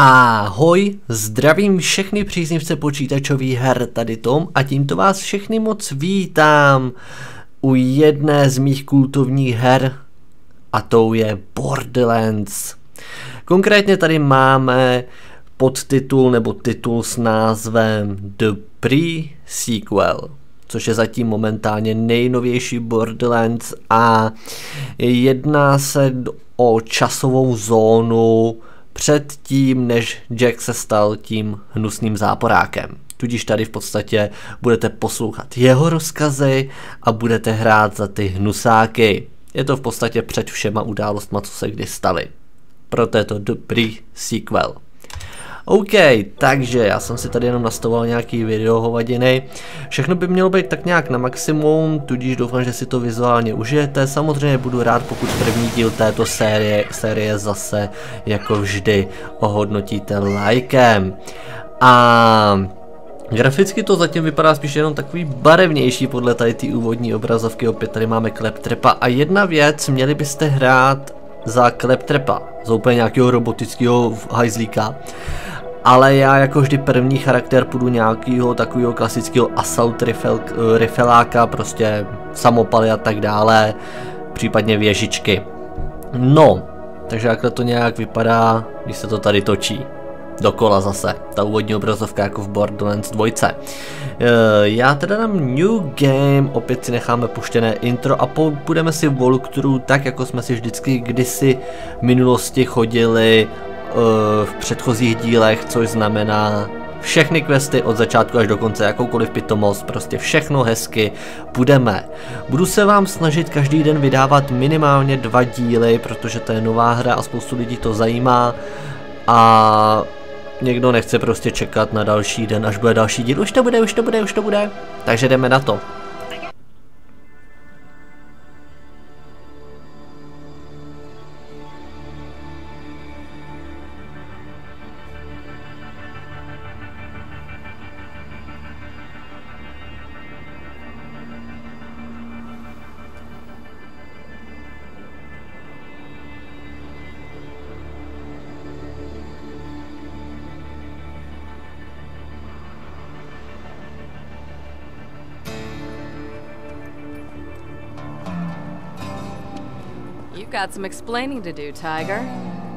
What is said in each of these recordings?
Ahoj, zdravím všechny příznivce počítačových her, tady Tom a tímto vás všechny moc vítám u jedné z mých kultovních her a tou je Borderlands. Konkrétně tady máme podtitul nebo titul s názvem The Pre-Sequel, což je zatím momentálně nejnovější Borderlands a jedná se o časovou zónu před tím, než Jack se stal tím hnusným záporákem. Tudíž tady v podstatě budete poslouchat jeho rozkazy a budete hrát za ty hnusáky. Je to v podstatě před všema událostma, co se kdy staly. Proto je to The Pre-Sequel. OK, takže já jsem si tady jenom nastavoval nějaký video hovadiny. Všechno by mělo být tak nějak na maximum, tudíž doufám, že si to vizuálně užijete. Samozřejmě budu rád, pokud první díl této série zase jako vždy ohodnotíte lajkem. A graficky to zatím vypadá spíš jenom takový barevnější podle tady ty úvodní obrazovky. Opět tady máme Claptrapa a jedna věc, měli byste hrát za Claptrapa, za úplně nějakého robotického hajzlíka. Ale já jako vždy první charakter půjdu nějakého takového klasického assault rifeláka, prostě samopaly a tak dále, případně věžičky. No, takže takhle to nějak vypadá, když se to tady točí. Dokola zase, ta úvodní obrazovka jako v Borderlands 2. Já teda dám New Game, opět si necháme puštěné intro a půjdeme si walkthrough tak, jako jsme si vždycky kdysi v minulosti chodili v předchozích dílech, což znamená všechny questy od začátku až do konce, jakoukoliv pitomost, prostě všechno hezky budeme. Budu se vám snažit každý den vydávat minimálně 2 díly, protože to je nová hra a spoustu lidí to zajímá a někdo nechce prostě čekat na další den, až bude další díl. Už to bude. Takže jdeme na to. You've got some explaining to do, Tiger.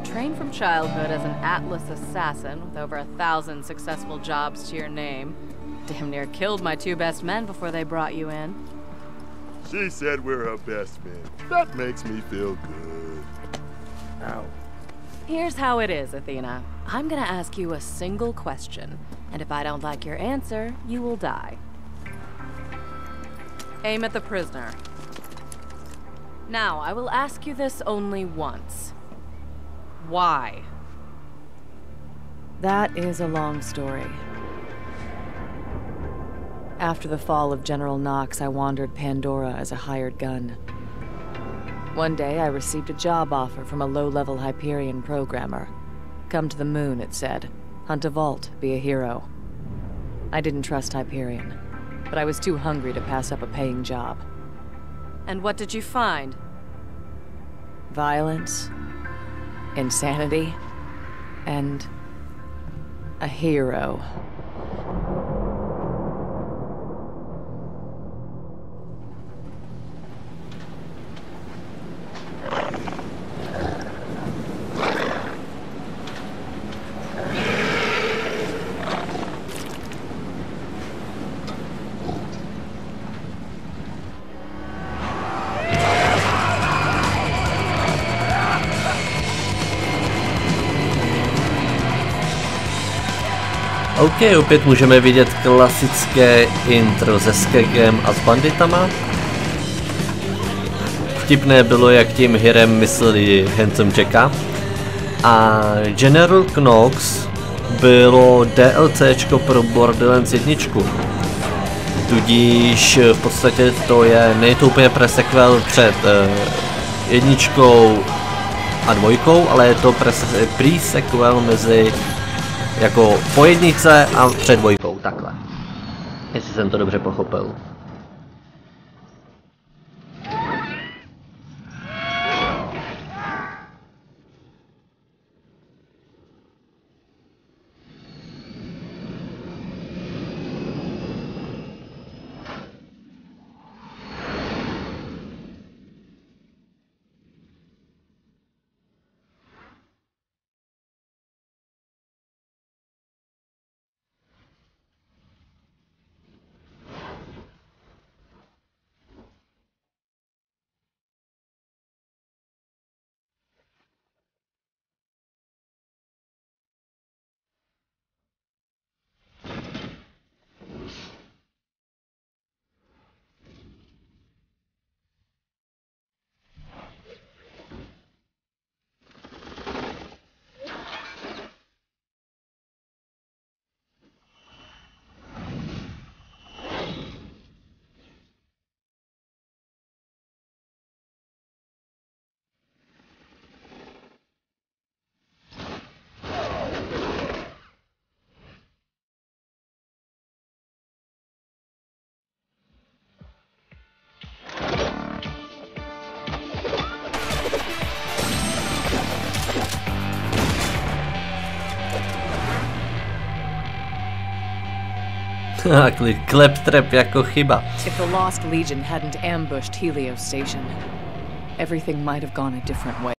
Trained from childhood as an Atlas assassin with over 1,000 successful jobs to your name. Damn near killed my 2 best men before they brought you in. She said we're her best men. That makes me feel good. Ow. Here's how it is, Athena. I'm gonna ask you a single question, and if I don't like your answer, you will die. Aim at the prisoner. Now, I will ask you this only once. Why? That is a long story. After the fall of General Knox, I wandered Pandora as a hired gun. One day, I received a job offer from a low-level Hyperion programmer. Come to the moon, it said. Hunt a vault, be a hero. I didn't trust Hyperion, but I was too hungry to pass up a paying job. And what did you find? Violence, insanity, and a hero. OK, opět můžeme vidět klasické intro se skegem a s banditama. Vtipné bylo, jak tím hirem mysleli Handsome Jacka. A General Knox bylo DLCčko pro Borderlands 1. Tudíž v podstatě to je, není to úplně presequel před jedničkou a dvojkou, ale je to pre-sequel mezi jako po jednice a před dvojkou, takhle. Jestli jsem to dobře pochopil. Claptrap jako chyba. If the Lost Legion hadn't ambushed Helios Station, everything might have gone a different way.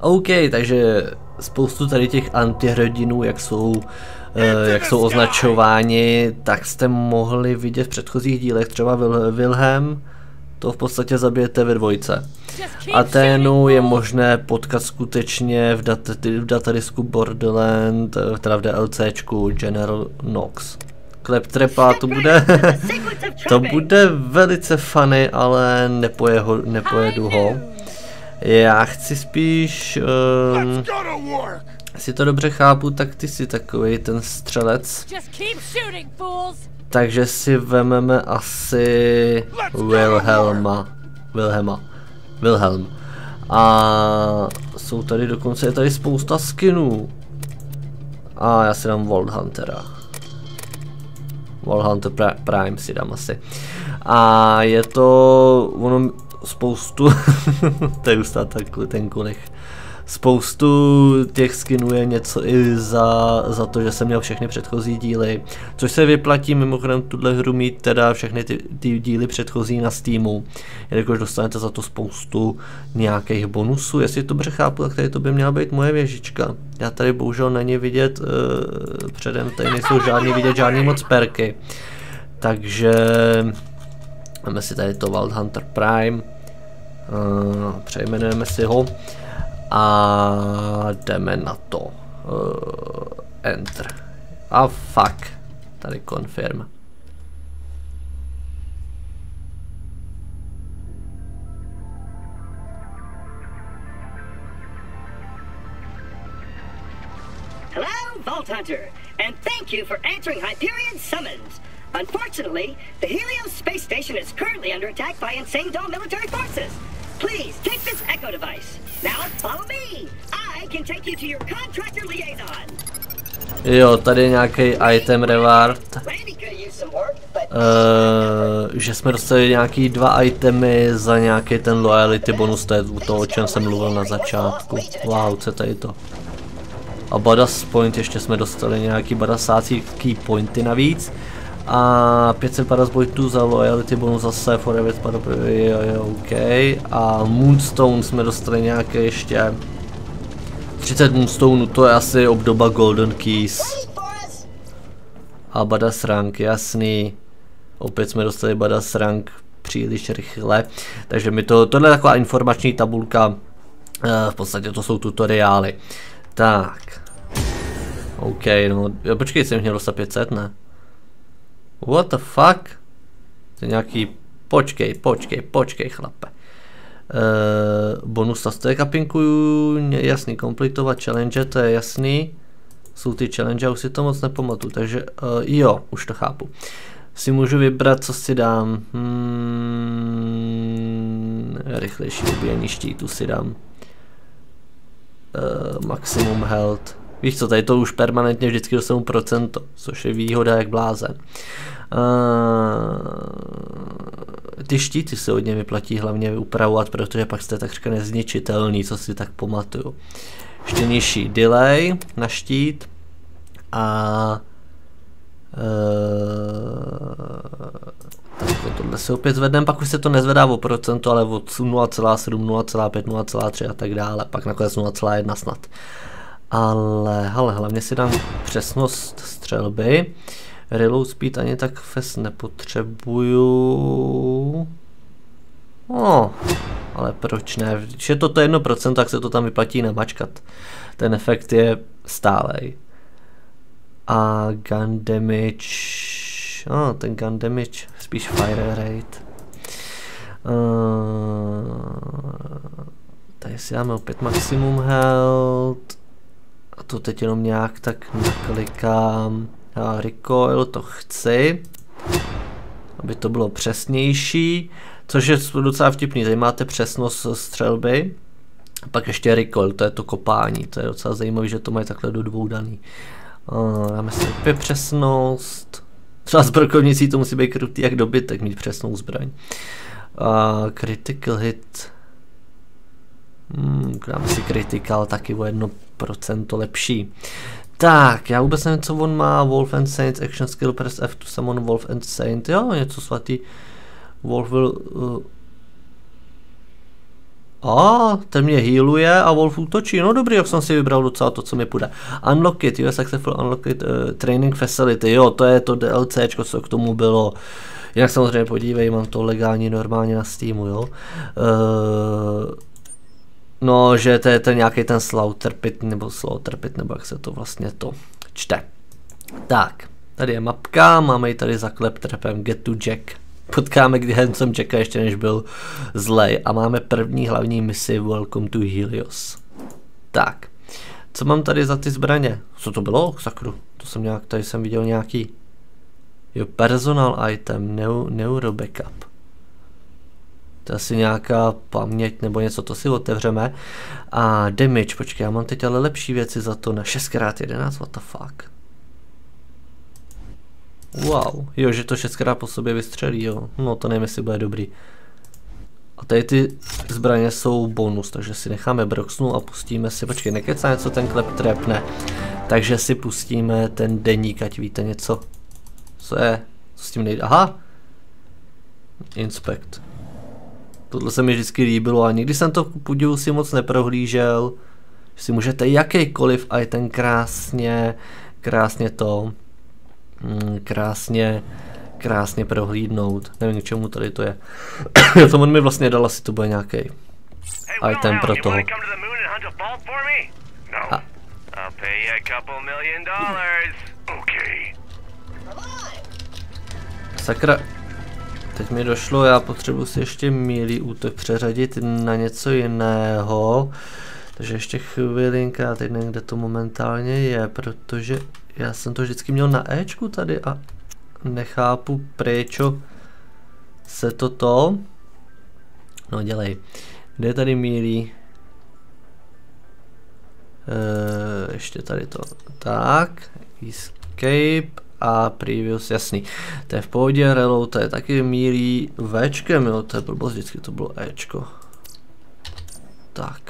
OK, takže spoustu tady těch antihrdinů, jak jsou označováni, tak jste mohli vidět v předchozích dílech, třeba Wilhelm, to v podstatě zabijete ve dvojce. Athénu je možné potkat skutečně v datadisku Borderland, teda v DLCčku General Knox. Claptrapa, to bude velice funny, ale nepojedu ho. Já chci spíš, si to dobře chápu, tak ty jsi takový ten střelec. Takže si vezmeme asi Wilhelm. A jsou tady dokonce, je tady spousta skinů. A já si dám Vault Huntera. Vault Hunter Prime si dám asi. A je to, ono spoustu, to je ústá ten konech, spoustu těch skinů je něco i za to, že jsem měl všechny předchozí díly, což se vyplatí mimochodem tuhle hru mít teda všechny ty díly předchozí na Steamu, jelikož dostanete za to spoustu nějakých bonusů, jestli to dobře chápu, tak tady to by měla být moje věžička, já tady bohužel není vidět, předem tady nejsou vidět žádný moc perky, takže máme si tady to Wildhunter Prime, přejmenujeme si ho a jdeme na to, enter a fuck, tady confirm. Hello Vault Hunter and thank you for answering Hyperion summons. Unfortunately, the Helios space station is currently under attack by insane doll military forces. Please take this echo device. Now follow me. I can take you to your contractor liaison. Jo, tady je nějaký item reward. Že jsme dostali nějaký 2 itemy za nějaký ten loyalty bonus, to je to, o čem jsem mluvil na začátku. Wow, co tady to? A badass point, ještě jsme dostali nějaký badasácí key pointy navíc. A 550 bojtů za loyalty bonus zase, forever je OK. A Moonstone jsme dostali nějaké ještě 30 Moonstoneů, to je asi obdoba Golden Keys. A badass rank, jasný. Opět jsme dostali badass rank příliš rychle. Takže mi tohle je taková informační tabulka, v podstatě to jsou tutoriály. Tak. OK, no, počkej, jsem měl dostat 500, ne? What the fuck? To je nějaký... Počkej chlape. Bonus na stek apinkuju, jasný, kompletovat challenge, to je jasný. Jsou ty challenge, já už si to moc nepamatuju, takže jo, už to chápu. Si můžu vybrat, co si dám. Rychlejší ubíjení štítu si dám. Maximum health. Víš co, tady to už permanentně vždycky dostanu procento, což je výhoda jak blázen. Ty štíty se hodně vyplatí hlavně upravovat, protože pak jste takřka nezničitelný, co si tak pamatuju. Ještě nižší delay na štít a Tohle se opět zvedneme, pak už se to nezvedá o procento, ale od 0,7, 0,5, 0,3 a tak dále, pak nakonec 0,1 snad. Ale hlavně si dám přesnost střelby. Reload speed ani tak fest nepotřebuju. No, ale proč ne? Když je to 1%, tak se to tam vyplatí namačkat. Ten efekt je stálej. A gun damage... A ten gun damage, spíš fire rate. Tady si dáme opět maximum health. A to teď jenom nějak tak naklikám. A recoil to chci, aby to bylo přesnější. Což je docela vtipný, tady máte přesnost střelby. A pak ještě recoil, to je to kopání, to je docela zajímavé, že to mají takhle do dvou daný. Dáme si opět přesnost. Třeba s brokovnicí to musí být krutý jak dobytek, mít přesnou zbraň. Critical hit. Dáme si critical, taky o 1% lepší. Tak, já vůbec nevím, co on má. Wolf and Saints, action skill, press F to summon Wolf and Saint. Jo, něco svatý. Wolf will... A ten mě healuje a Wolf útočí. No dobrý, jak jsem si vybral docela to, co mi půjde. Unlock it, jo, successful unlock it, training facility, jo, to je to DLCčko, co k tomu bylo. Jinak samozřejmě podívej, mám to legální normálně na Steamu, jo. No, že to je ten nějaký ten slaughter pit, nebo jak se to vlastně to čte. Tak, tady je mapka, máme ji tady za Claptrapem, get to Jack. Potkáme, kdy Handsome Jacka ještě než byl zlej. A máme první hlavní misi Welcome to Helios. Tak, co mám tady za ty zbraně? Co to bylo? Sakru, to jsem nějak, tady jsem viděl nějaký. Jo, personal item, neuro backup. To je asi nějaká paměť nebo něco, to si otevřeme. A damage, počkej, já mám teď ale lepší věci za to na 6×11, what the fuck. Wow, jo, že to 6× po sobě vystřelí, jo. No to nevím, jestli bude dobrý. A tady ty zbraně jsou bonus, takže si necháme Broxnu a pustíme si, počkej, nekecá něco ten klep trepne. Takže si pustíme ten deník, ať víte něco. Co je? Co s tím nejde? Aha! Inspect. Tohle se mi vždycky líbilo a nikdy jsem to podivu si moc neprohlížel. Že si můžete jakýkoliv a i ten krásně prohlídnout. Nevím, k čemu tady to je. To on mi vlastně dal, asi to bude nějaký item pro toho. Sakra. Teď mi došlo, já potřebuji si ještě milý útok přeřadit na něco jiného. Takže ještě chvilinka, já teď nevím, kde to momentálně je, protože já jsem to vždycky měl na Ečku tady a nechápu, prečo se toto... No dělej, kde je tady mílí? Ještě tady to, tak, escape a previous, jasný, to je v pohodě, reload, to je taky mílí Včkem, jo, to je blbost, vždycky to bylo Ečko. Tak.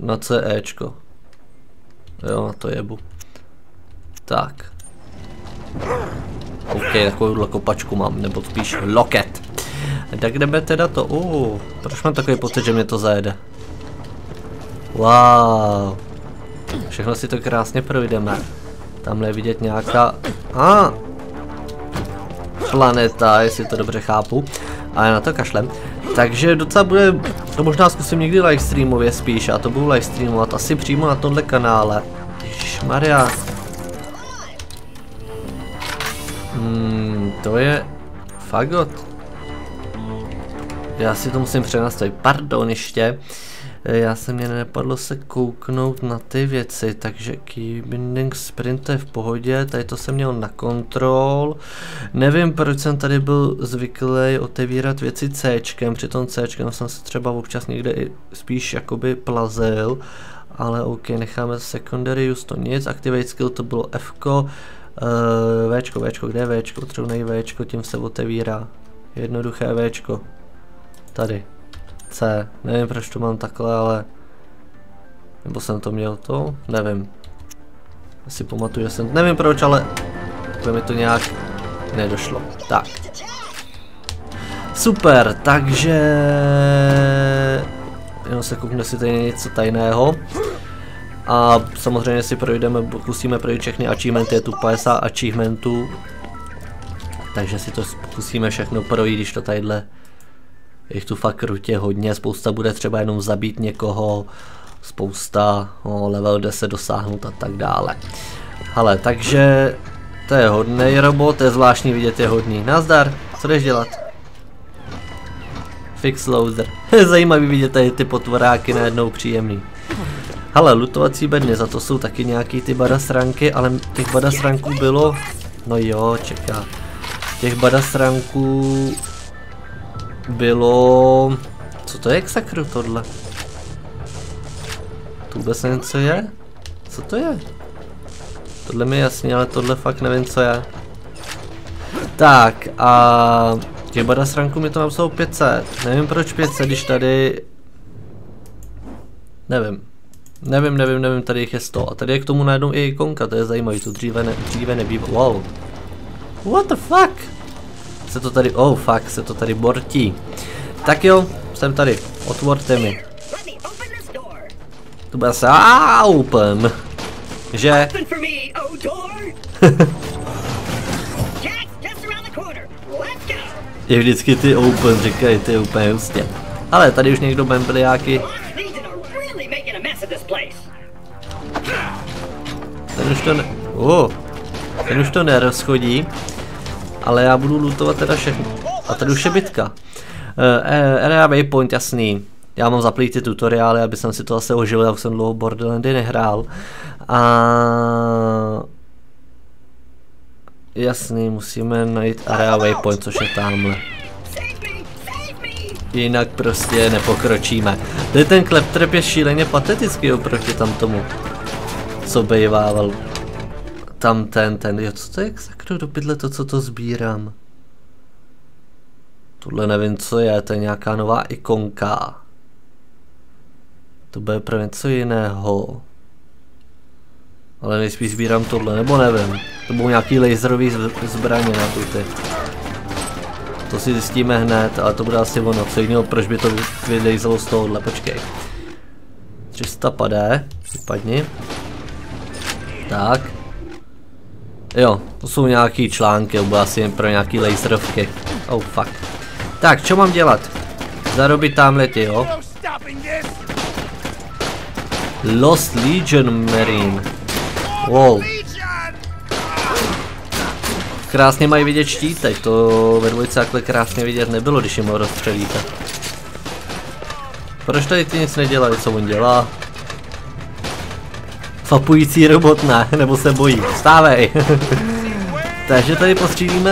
Na C Ečko. Jo, na to jebu. Tak. OK, takovou kopačku mám, nebo spíš loket. Tak kde by teda to? Proč mám takový pocit, že mě to zajede? Wow. Všechno si to krásně projdeme. Tamhle je vidět nějaká... planeta, jestli to dobře chápu. Ale na to kašlem. Takže docela bude, to možná zkusím někdy livestreamově spíš, a to budu livestreamovat asi přímo na tomhle kanále. Ježmaria. To je fagot. Já si to musím přenastavit, pardon ještě. Já se mě nepadlo se kouknout na ty věci, takže keybinding sprint je v pohodě, tady to jsem měl na kontrol. Nevím, proč jsem tady byl zvyklý otevírat věci Cčkem, přitom Cčkem jsem se třeba občas někde i spíš jakoby plazil. Ale OK, necháme secondary use to nic, activate skill to bylo Fko, Včko, Včko, kde je Včko? Potřebnej Včko, tím se otevírá. Jednoduché Včko. Tady. C. Nevím, proč to mám takhle, ale... Nebo jsem to měl to? Nevím. Asi pamatuju, že jsem... Nevím proč, ale... Bude mi to nějak nedošlo. Tak. Super, takže... Jenom se koukne si tady něco tajného. A samozřejmě si projdeme, pokusíme projít všechny achievementy, je tu 50 achievementů. Takže si to pokusíme všechno projít, když to tadyhle... Jich tu fakt krutě hodně, spousta bude třeba jenom zabít někoho, spousta level 10 dosáhnout a tak dále. Hele, takže to je hodnej robot, to je zvláštní vidět, je hodný. Nazdar, co jdeš dělat? Fix loader. Zajímavý vidět tady ty potvoráky najednou příjemný. Hele, lutovací bedny, za to jsou taky nějaký ty badasranky, ale těch badasranků bylo... No jo, čeká. Těch badasranků... Bylo... Co to je k sakru tohle? To vůbec nevím, co je? Co to je? Tohle mi je jasný, ale tohle fakt nevím, co je. Tak a... Těch badasranků mi to napsalo 500. Nevím proč 500, když tady... Nevím, tady jich je 100. A tady je k tomu najednou i ikonka, to je zajímavý, to dříve nebývalo. Wow. What the fuck? Se to tady, oh fuck, se to tady bortí. Tak jo, jsem tady, otvorte mi. To bude se open. Že? Je vždycky ty open, říkají ty úplně hustě. Ale tady už někdo bambiliáky. Ten už to ne... ten už to nerozchodí. Ale já budu lootovat teda všechno. A tady už je bitka. Area waypoint, jasný. Já mám zaplít ty tutoriály, aby jsem si to zase ožil, já už jsem dlouho Borderlandy nehrál. A... Jasný, musíme najít area waypoint, což je tamhle. Jinak prostě nepokročíme. Tady ten Claptrap je šíleně patetický oproti tam tomu, co bejvával. Tam jo, co to je, sakru do pydle to, co to sbírám. Tohle nevím, co je, to je nějaká nová ikonka. To bude pro něco jiného. Ale nejspíš sbírám tohle, nebo nevím. To budou nějaký laserový zbraně na tuty. To si zjistíme hned, ale to bude asi ono, co jiného, proč by to vylejzalo z tohohle, počkej. 300 padé, vypadni. Tak. Jo, to jsou nějaký články, to bude asi jen pro nějaký laserovky. Oh fuck. Tak, co mám dělat? Zarobit tamhle ty, jo? Lost Legion Marine. Wow. Krásně mají vidět štítek, to ve dvojce takhle krásně vidět nebylo, když jim ho rozstřelíte. Proč tady ty nic nedělají, co on dělá? Fapující robot, ne, nebo se bojí. Vstávej! Takže tady postřílíme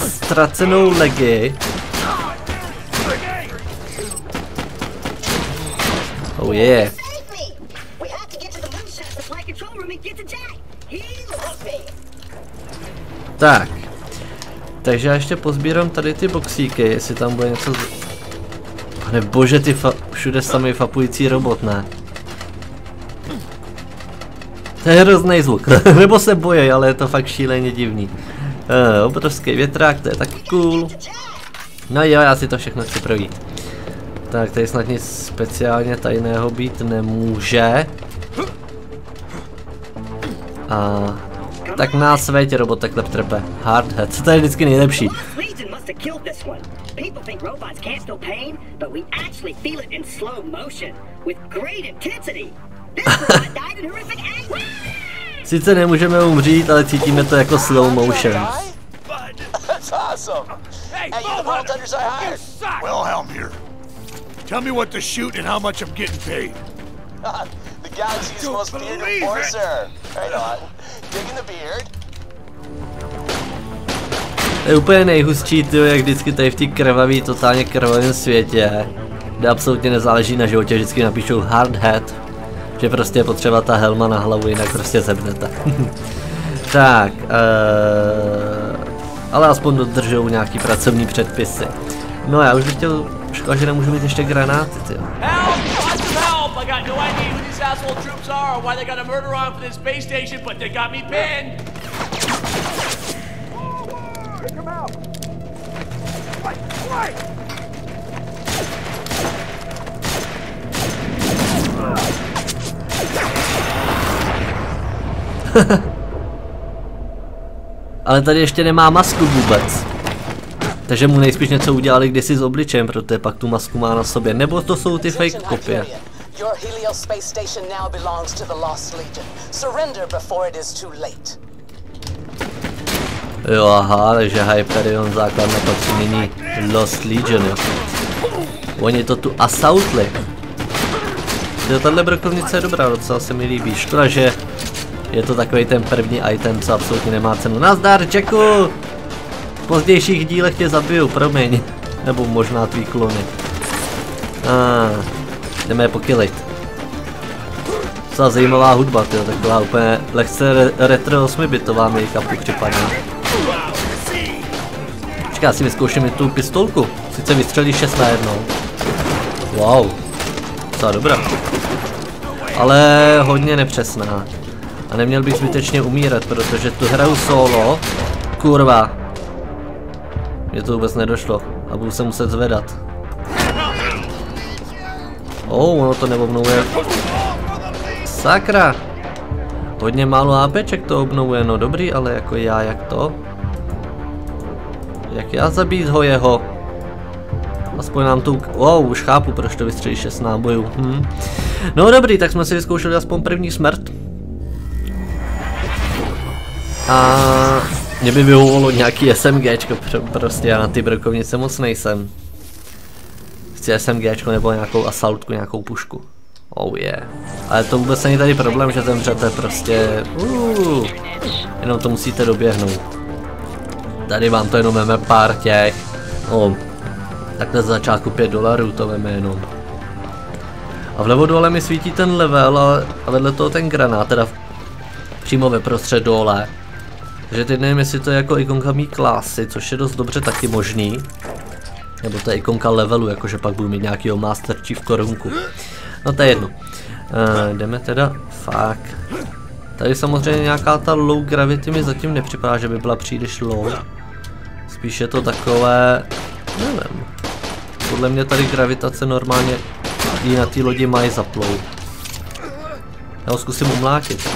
ztracenou legii. Oh yeah. Tak. Takže já ještě pozbírám tady ty boxíky, jestli tam bude něco... Pane bože, ty všude samý fapující robot, ne. To je hrozný zvuk, nebo se bojí, ale je to fakt šíleně divný. Obrovský větrák, to je taky cool. No jo, já si to všechno chci projít. Tak, tady snad nic speciálně tajného být nemůže. A tak nás veď, robot, takhle trpe. Hardhead, co to je vždycky nejlepší. Sice nemůžeme umřít, ale cítíme to jako slow motion. Wilhelm here. Tell me what to shoot and how much I'm getting paid. The galaxy's most bearded enforcer. Right on. Digging the beard. To je úplně nejhustší, tyjo, jak vždycky tady v té krvavý, totálně krvavém světě, kde absolutně nezáleží na životě, vždycky napíšou hard head. Že prostě je potřeba ta helma na hlavu, jinak prostě zebnete. Tak, ale aspoň dodržou nějaký pracovní předpisy. No já už bych chtěl, škoda, že nemůžu mít ještě granáty, tyjo. Pick him out! Fight! Fight! Ale tady ještě nemá masku vůbec. Takže mu nejspíš něco udělali kdysi s obličejem, protože pak tu masku má na sobě. Nebo to jsou ty fake kopie. Your Helios space station now belongs to the Lost Legion. Surrender before it is too late. Jo, aha, takže Hyperion základna patří nyní Lost Legion, jo. Oni to tu assaultli. Jo, tahle brokovnice je dobrá, docela se mi líbí. Škoda, že je to takový ten první item, co absolutně nemá cenu. Nazdar, Jacku! V pozdějších dílech tě zabiju, promiň. Nebo možná tvý klony. Jdeme je pokilit. Docela zajímavá hudba, tyjo, taková úplně lehce retro 8-bitová mějka připadá. Počkej, já si vyzkouším tu pistolku. Sice vystřelí 6 na jednou. Wow. Docela dobrá. Ale hodně nepřesná. A neměl bych zbytečně umírat, protože tu hraju solo. Kurva. Mně to vůbec nedošlo. A budu se muset zvedat. Ono to neobnovuje. Sakra. Hodně málo APček to obnovuje. No dobrý, ale jako já, jak to? Jak já zabít ho jeho? Aspoň nám tu... Wow, už chápu, proč to vystřelí 6 nábojů. No dobrý, tak jsme si vyzkoušeli aspoň první smrt. A mě by vyhovovalo nějaký SMGčko, prostě já na ty brokovnice moc nejsem. Chci SMGčko nebo nějakou asaltku, nějakou pušku. Oh yeah. Ale to vůbec není tady problém, že zemřete prostě. Jenom to musíte doběhnout. Tady vám to jenom veme pár těch. Takhle z začátku $5 to veme jenom. A vlevo dole mi svítí ten level a vedle toho ten granát, teda přímo ve prostřed dole. Takže teď nevím, jestli to je jako ikonka mý klasy, což je dost dobře taky možný. Nebo to je ikonka levelu, jakože pak budu mít nějakýho Master Chief korunku. No to je jedno. Jdeme teda, fakt. Tady samozřejmě nějaká ta low gravity mi zatím nepřipadá, že by byla příliš low. Spíš je to takové, nevím. Podle mě tady gravitace normálně i na té lodi mají zaplout. Já ho zkusím umlátit.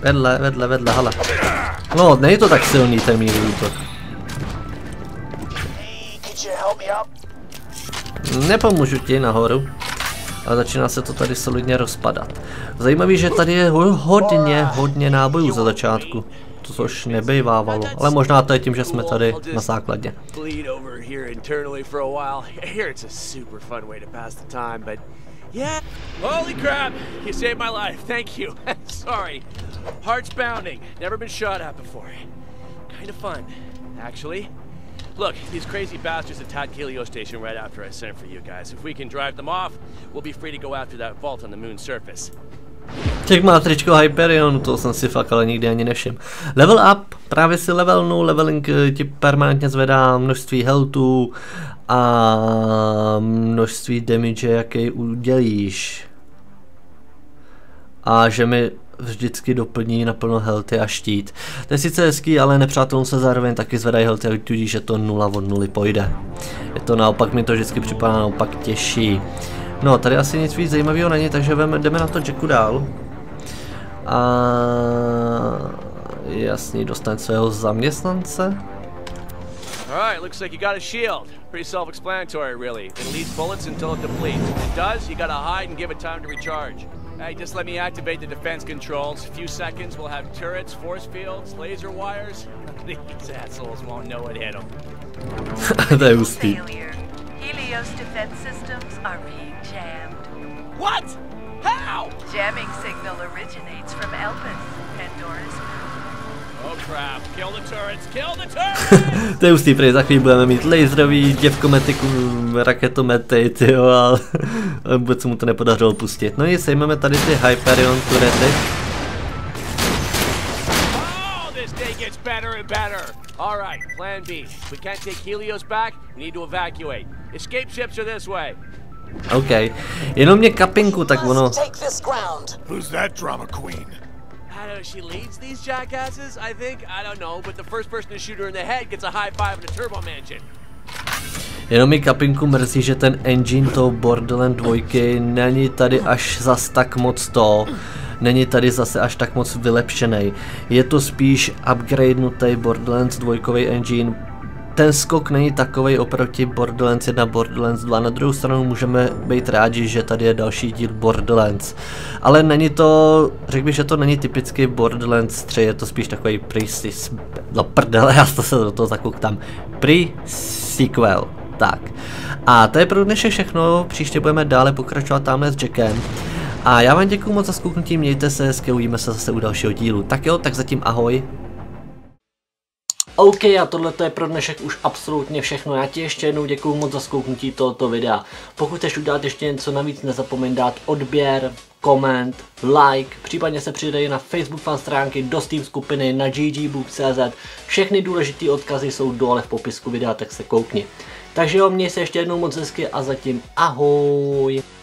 Vedle, vedle, vedle, hele. No, není to tak silný ten mír útok. Nepomůžu ti nahoru. A začíná se to tady solidně rozpadat. Zajímavý, že tady je hodně nábojů za začátku. Což nebejvávalo, ale možná to je tím, že jsme tady na základně. Yeah. Holy crap! You saved my life. Thank you. Sorry. Heart's pounding. Never been shot at before. Kind of fun, actually. Look, these crazy bastards attacked Helios Station right after I sent for you guys. If we can drive them off, we'll be free to go after that vault on the moon's surface. Těch má tričko Hyperionu, to jsem si fakt ale nikdy ani nevšiml. Level up, právě si levelnu, leveling ti permanentně zvedá množství healthů a množství damage, jaký udělíš. A že mi vždycky doplní naplno healthy a štít. To je sice hezký, ale nepřátelům se zároveň taky zvedají healthy, a tudíž že to 0 od 0 pojde. Je to naopak, mi to vždycky připadá naopak těžší. No, tady asi nic víc zajímavého není, takže jdeme na to Jacku dál. A jasně, dostane svého zaměstnance. Alright, looks like you got a shield. Pretty self-explanatory, really. It leads bullets until it depletes. If it does, you gotta hide and give it time to recharge. Hey, just let me activate the defense controls. A few seconds, we'll have turrets, force fields, laser wires. These assholes won't know what hit them. That was deep. Helios defense systems are being jammed. What? How? Jamming signal originates from Elpis, Pandora's moon. Oh crap! Kill the turrets! Kill the turrets! To je ústý, protože za chvíli budeme mít laserový, děvkometiku, raketomety, tyjo, ale vůbec se mu to nepodařilo pustit. No i sejmeme tady ty Hyperion turety. All right, plan B. If we can't take Helios back, we need to evacuate. Escape ships are this way. Okay. Jenom mě kapinku, tak ono. Who's that drama queen? I don't know, she leads these jackasses, I think? I don't know, but the first person to shoot her in the head gets a high five and a turbo mansion. Jenom mi kapinku mrzí, že ten engine toho Borderlands 2 není tady až zas tak moc to. Není tady zase až tak moc vylepšený. Je to spíš upgradenutý Borderlands 2 engine. Ten skok není takovej oproti Borderlands 1 a Borderlands 2, na druhou stranu můžeme být rádi, že tady je další díl Borderlands. Ale není to, řekl bych, že to není typicky Borderlands 3, je to spíš takový pre-sequel. Tak. A to je pro dnešek všechno, příště budeme dále pokračovat tamhle s Jackem. A já vám děkuju moc za zkouknutí, mějte se hezky, uvidíme se zase u dalšího dílu. Tak jo, tak zatím ahoj. OK, a tohle je pro dnešek už absolutně všechno. Já ti ještě jednou děkuju moc za zkouknutí tohoto videa. Pokud chceš udělat ještě něco navíc, nezapomeň dát odběr, koment, like, případně se přidej na Facebook fan stránky, do Steam skupiny, na ggbook.cz. Všechny důležité odkazy jsou dole v popisku videa, tak se koukni. Takže jo, měj se ještě jednou moc hezky a zatím ahoj.